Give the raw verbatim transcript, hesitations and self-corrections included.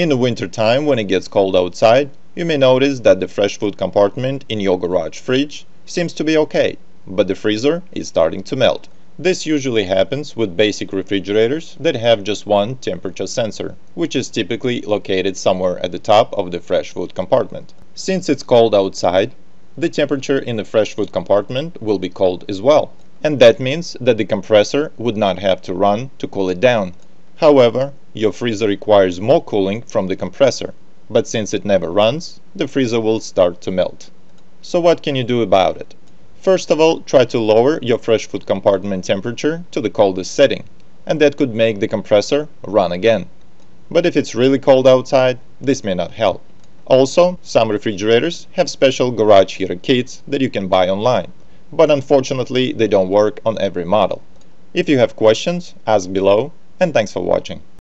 In the winter time, when it gets cold outside, you may notice that the fresh food compartment in your garage fridge seems to be okay, but the freezer is starting to melt. This usually happens with basic refrigerators that have just one temperature sensor, which is typically located somewhere at the top of the fresh food compartment. Since it's cold outside, the temperature in the fresh food compartment will be cold as well, and that means that the compressor would not have to run to cool it down. However, your freezer requires more cooling from the compressor, but since it never runs, the freezer will start to melt. So what can you do about it? First of all, try to lower your fresh food compartment temperature to the coldest setting, and that could make the compressor run again. But if it's really cold outside, this may not help. Also, some refrigerators have special garage heater kits that you can buy online, but unfortunately they don't work on every model. If you have questions, ask below. And thanks for watching.